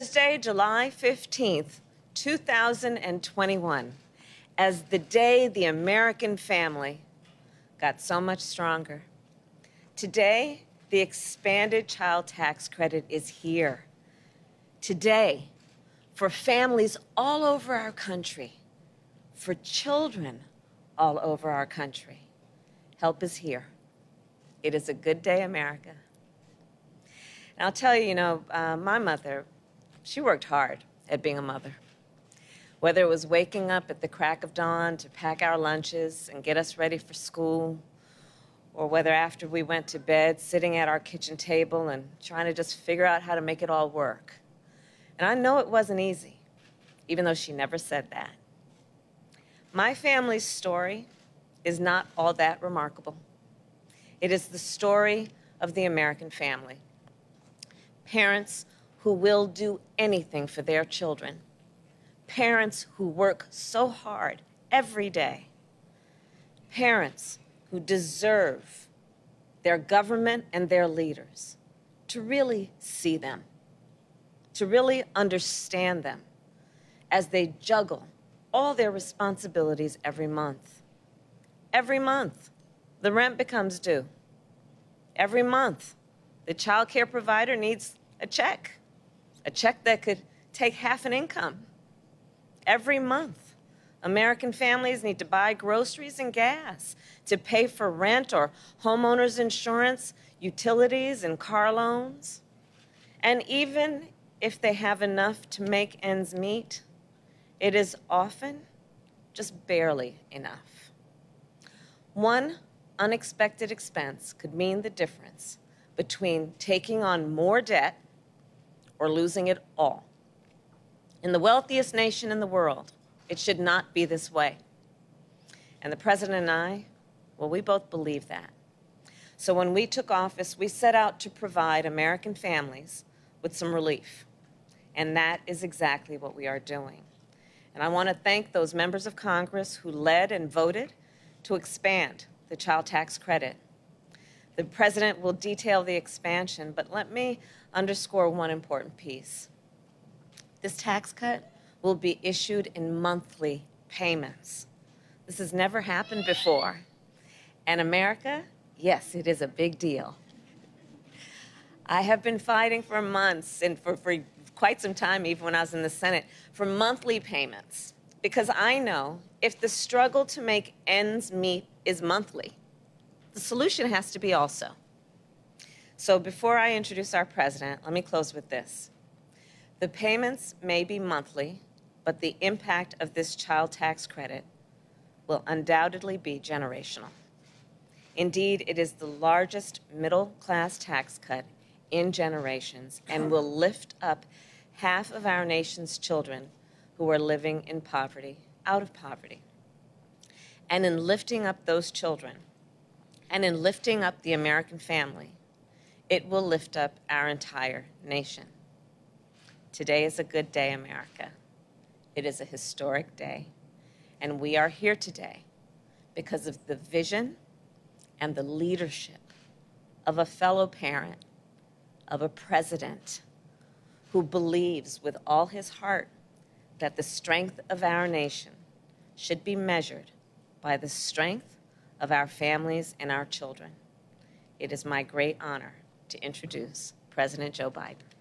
Tuesday, July 15th, 2021, as the day the American family got so much stronger. Today, the expanded child tax credit is here. Today, for families all over our country, for children all over our country, help is here. It is a good day, America. And I'll tell you, my mother, she worked hard at being a mother. Whether it was waking up at the crack of dawn to pack our lunches and get us ready for school, or whether after we went to bed, sitting at our kitchen table and trying to just figure out how to make it all work. And I know it wasn't easy, even though she never said that. My family's story is not all that remarkable. It is the story of the American family. Parents who will do anything for their children, parents who work so hard every day, parents who deserve their government and their leaders to really see them, to really understand them as they juggle all their responsibilities every month. Every month, the rent becomes due. Every month, the child care provider needs a check that could take half an income. Every month, American families need to buy groceries and gas to pay for rent or homeowners insurance, utilities, and car loans. And even if they have enough to make ends meet, it is often just barely enough. One unexpected expense could mean the difference between taking on more debt or losing it all. In the wealthiest nation in the world, it should not be this way. And the president and I, well, we both believe that. So when we took office, we set out to provide American families with some relief. And that is exactly what we are doing. And I want to thank those members of Congress who led and voted to expand the child tax credit. The president will detail the expansion, but let me underscore one important piece. This tax cut will be issued in monthly payments. This has never happened before. And America, yes, it is a big deal. I have been fighting for months and for quite some time, even when I was in the Senate, for monthly payments, because I know if the struggle to make ends meet is monthly, the solution has to be also. So before I introduce our president, let me close with this. The payments may be monthly, but the impact of this child tax credit will undoubtedly be generational. Indeed, it is the largest middle-class tax cut in generations and will lift up half of our nation's children who are living in poverty, out of poverty. And in lifting up those children, and in lifting up the American family, it will lift up our entire nation. Today is a good day, America. It is a historic day. And we are here today because of the vision and the leadership of a fellow parent, of a president who believes with all his heart that the strength of our nation should be measured by the strength of our families and our children. It is my great honor to introduce President Joe Biden.